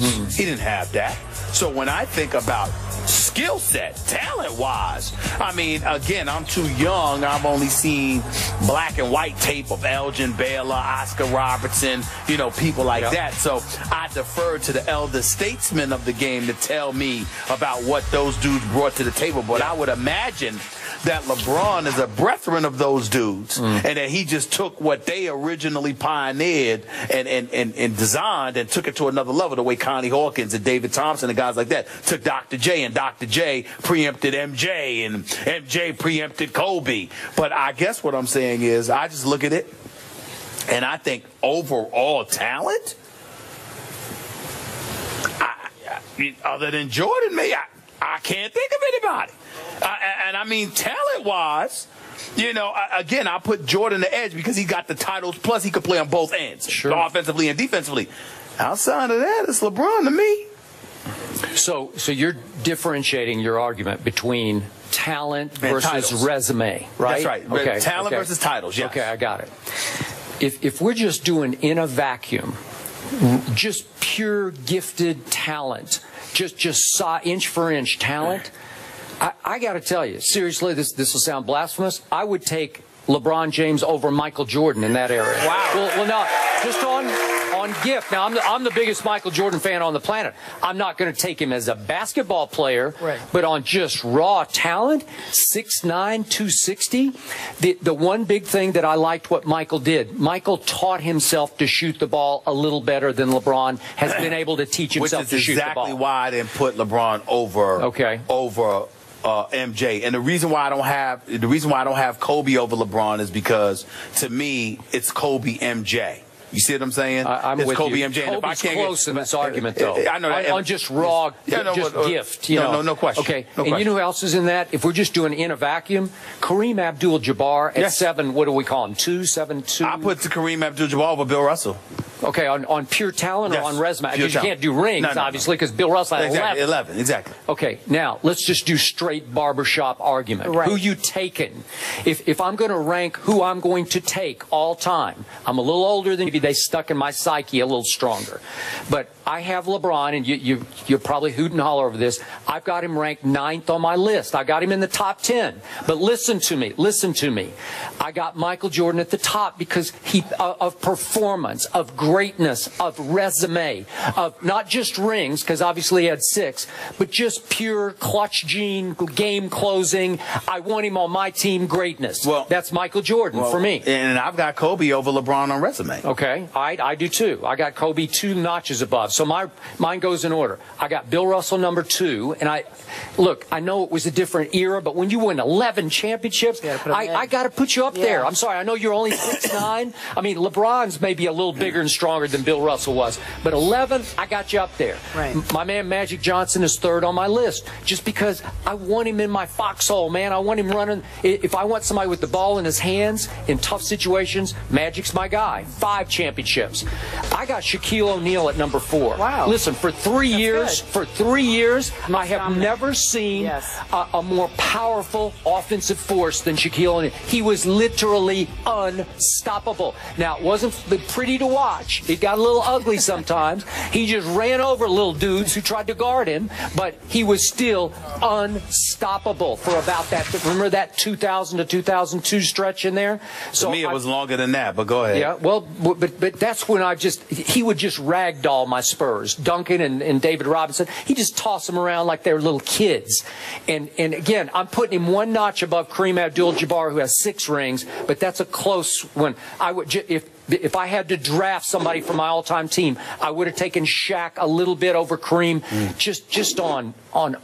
Nets. Mm-hmm. He didn't have that. So when I think about skill set, talent-wise, I mean, again, I'm too young. I've only seen black and white tape of Elgin Baylor, Oscar Robertson, you know, people like that. So I defer to the elder statesmen of the game to tell me about what those dudes brought to the table. But I would imagine that LeBron is a brethren of those dudes, and that he just took what they originally pioneered and designed and took it to another level, the way Connie Hawkins and David Thompson and guys like that took Dr. J, and Dr. J preempted MJ, and MJ preempted Kobe. But I guess what I'm saying is I just look at it, and I think overall talent, other than Jordan, I can't think of anybody. And I mean, talent-wise, you know, again, I put Jordan the edge because he got the titles, plus he could play on both ends, offensively and defensively. Outside of that, it's LeBron to me. So you're differentiating your argument between talent versus resume, right? That's right. Okay. Talent versus titles, yes. Okay, I got it. If we're just doing in a vacuum, just pure gifted talent, just saw inch for inch talent, I got to tell you, seriously, this will sound blasphemous. I would take LeBron James over Michael Jordan in that era. Wow. Well, no, just on gift. Now, I'm the biggest Michael Jordan fan on the planet. I'm not going to take him as a basketball player, but on just raw talent, 6'9", 260. The one big thing that I liked what Michael did, Michael taught himself to shoot the ball a little better than LeBron has been able to teach himself to shoot the ball. Which is exactly why I didn't put LeBron over MJ, and the reason why I don't have Kobe over LeBron is because to me it's Kobe MJ. You see what I'm saying? I'm it's with Kobe you. MJ. Kobe's close in this argument, though. I know that. On just raw, gift. You know. No question. Okay. No question. You know who else is in that? If we're just doing in a vacuum, Kareem Abdul-Jabbar at 7. What do we call him? 2, 7, 2. I put the Kareem Abdul-Jabbar over Bill Russell. Okay, on pure talent or on resume? Because you can't do rings, obviously, because Bill Russell had 11. Exactly. Okay, now let's just do straight barbershop argument. Right. Who you taking? If I'm going to rank who I'm going to take all time, I'm a little older than you. They stuck in my psyche a little stronger. But I have LeBron, and you're probably hoot and holler over this. I've got him ranked 9th on my list. I got him in the top 10. But listen to me. I got Michael Jordan at the top because of performance, of greatness, of resume, of not just rings, because obviously he had 6, but just pure clutch gene, game closing. I want him on my team, greatness. Well, that's Michael Jordan for me. And I've got Kobe over LeBron on resume. Okay, I do too. I got Kobe 2 notches above. So mine goes in order. I got Bill Russell number 2, and I know it was a different era, but when you win 11 championships, I got to put you up there. I'm sorry, I know you're only 6'9". I mean, LeBron's maybe a little bigger and stronger than Bill Russell was, but 11, I got you up there. Right. My man Magic Johnson is 3rd on my list, just because I want him in my foxhole, man. I want him running. If I want somebody with the ball in his hands in tough situations, Magic's my guy. 5 championships. I got Shaquille O'Neal at number 4. Wow. Listen, for three years, I have never seen a more powerful offensive force than Shaquille O'Neal. He was literally unstoppable. Now, it wasn't pretty to watch. It got a little ugly sometimes. He just ran over little dudes who tried to guard him, but he was still unstoppable for about that. Remember that 2000 to 2002 stretch in there? So to me, it was longer than that, but go ahead. Yeah, well, but that's when he would just ragdoll my Spurs, Duncan and David Robinson. He just tossed them around like they were little kids. And again, I'm putting him one notch above Kareem Abdul-Jabbar, who has 6 rings, but that's a close one. I would if I had to draft somebody for my all-time team, I would have taken Shaq a little bit over Kareem, just on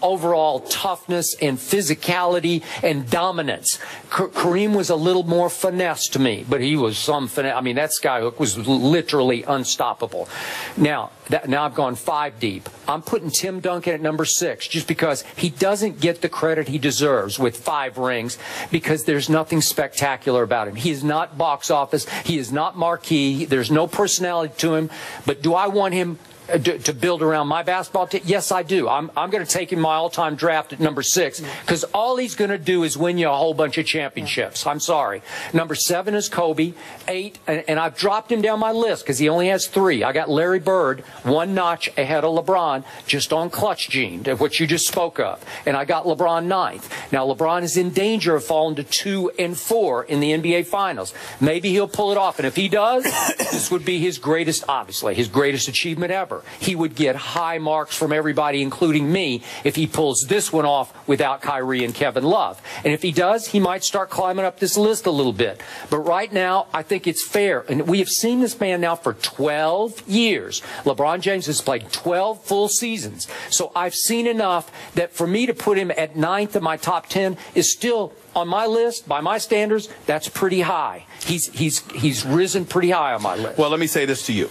overall toughness and physicality and dominance. Kareem was a little more finesse to me, but he was some finesse. I mean, that skyhook was literally unstoppable. Now I've gone 5 deep. I'm putting Tim Duncan at number 6, just because he doesn't get the credit he deserves with 5 rings, because there's nothing spectacular about him. He is not box office. He is not marquee. There's no personality to him. But do I want him to build around my basketball team? Yes, I do. I'm going to take him my all-time draft at number 6 because all he's going to do is win you a whole bunch of championships. I'm sorry. Number 7 is Kobe. 8, and I've dropped him down my list because he only has 3. I got Larry Bird one notch ahead of LeBron just on clutch gene, which you just spoke of. And I got LeBron 9th. Now, LeBron is in danger of falling to 2 and 4 in the NBA Finals. Maybe he'll pull it off. And if he does, this would be his greatest, obviously, his greatest achievement ever. He would get high marks from everybody, including me, if he pulls this one off without Kyrie and Kevin Love. And if he does, he might start climbing up this list a little bit. But right now, I think it's fair. And we have seen this man now for 12 years. LeBron James has played 12 full seasons. So I've seen enough that for me to put him at 9th in my top 10 is still, on my list, by my standards, that's pretty high. He's risen pretty high on my list. Well, let me say this to you.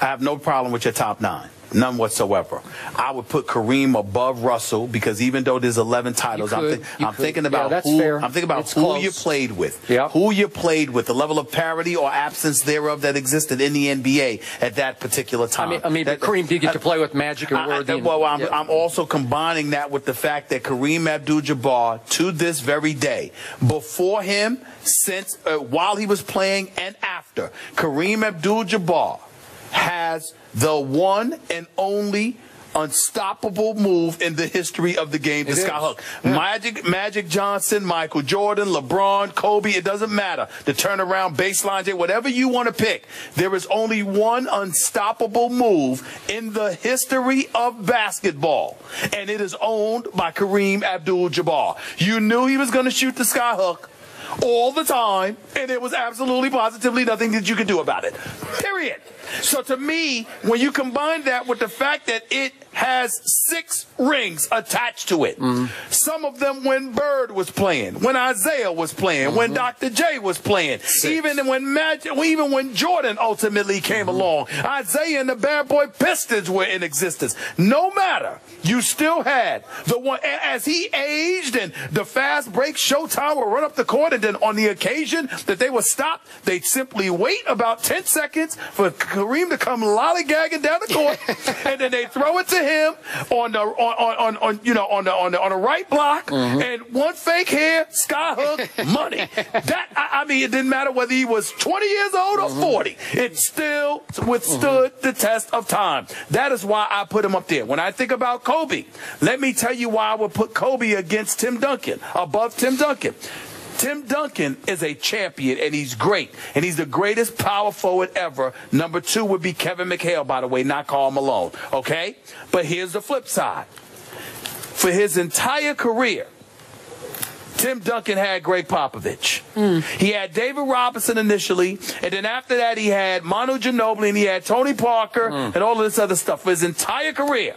I have no problem with your top 9. None whatsoever. I would put Kareem above Russell because even though there's 11 titles, I'm thinking about who you played with, who you played with, the level of parity or absence thereof that existed in the NBA at that particular time. I mean that, Kareem did get to play with Magic and Worthy. I'm also combining that with the fact that Kareem Abdul-Jabbar, to this very day, before him, since while he was playing and after, Kareem Abdul-Jabbar has the one and only unstoppable move in the history of the game to skyhook. Yeah. Magic Johnson, Michael Jordan, LeBron, Kobe, it doesn't matter. The turnaround, baseline, whatever you want to pick, there is only one unstoppable move in the history of basketball, and it is owned by Kareem Abdul-Jabbar. You knew he was going to shoot the skyhook all the time, and there was absolutely positively nothing that you could do about it. Period. So to me, when you combine that with the fact that it has 6 rings attached to it, some of them when Bird was playing, when Isaiah was playing, when Dr. J was playing, even when Jordan ultimately came along, Isaiah and the Bad Boy Pistons were in existence. No matter, you still had the one. As he aged and the fast break showtime would run up the court, and then on the occasion that they were stopped, they'd simply wait about 10 seconds for Kareem to come lollygagging down the court, and then they throw it to him on the right block, and one fake here, skyhook, money. That I mean, it didn't matter whether he was 20 years old or 40. It still withstood the test of time. That is why I put him up there. When I think about Kobe, let me tell you why I would put Kobe against Tim Duncan, above Tim Duncan. Tim Duncan is a champion, and he's great, and he's the greatest power forward ever. Number 2 would be Kevin McHale, by the way, not Karl Malone, okay? But here's the flip side. For his entire career, Tim Duncan had Gregg Popovich. He had David Robinson initially, and then after that he had Manu Ginobili, and he had Tony Parker, and all of this other stuff for his entire career.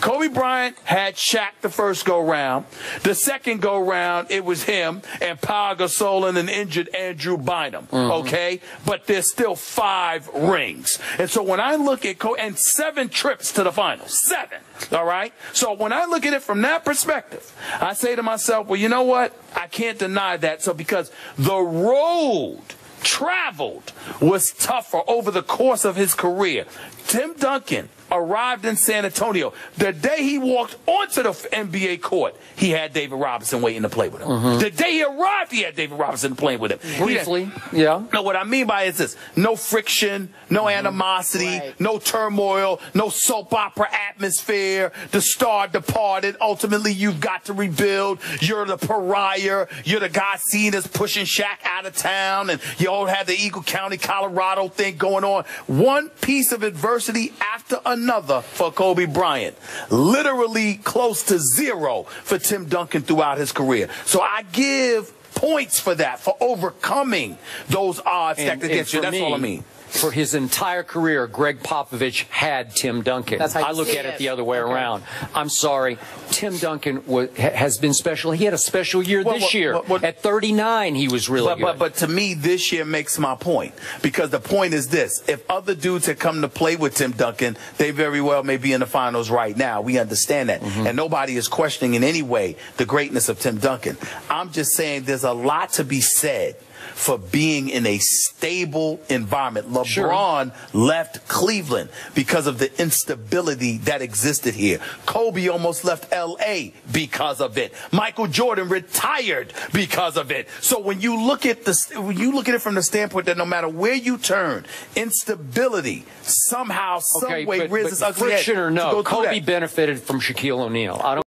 Kobe Bryant had Shaq the first go-round. The second go-round, it was him and Pau Gasol and an injured Andrew Bynum, okay? But there's still 5 rings. And so when I look at Kobe, and 7 trips to the finals, 7, all right? So when I look at it from that perspective, I say to myself, well, you know what? I can't deny that. So because the road traveled was tougher over the course of his career. Tim Duncan arrived in San Antonio. The day he walked onto the NBA court, he had David Robinson waiting to play with him. The day he arrived, he had David Robinson playing with him. Briefly, Now, what I mean by it is this. No friction, no animosity, no turmoil, no soap opera atmosphere. The star departed. Ultimately, you've got to rebuild. You're the pariah. You're the guy seen as pushing Shaq out of town. And you all had the Eagle County, Colorado thing going on. One piece of adversity after another for Kobe Bryant, literally close to 0 for Tim Duncan throughout his career. So I give points for that, for overcoming those odds stacked against you. That's all I mean. For his entire career, Gregg Popovich had Tim Duncan. I look at it the other way around. I'm sorry. Tim Duncan has been special. He had a special year this year. At 39, he was really good. But to me, this year makes my point. Because the point is this. If other dudes had come to play with Tim Duncan, they very well may be in the finals right now. We understand that. And nobody is questioning in any way the greatness of Tim Duncan. I'm just saying there's a lot to be said for being in a stable environment. LeBron left Cleveland because of the instability that existed here. Kobe almost left LA because of it. Michael Jordan retired because of it. So when you look at this, when you look at it from the standpoint that no matter where you turn, instability somehow, some way, raises ugly head. Friction or no, Kobe benefited from Shaquille O'Neal. I don't.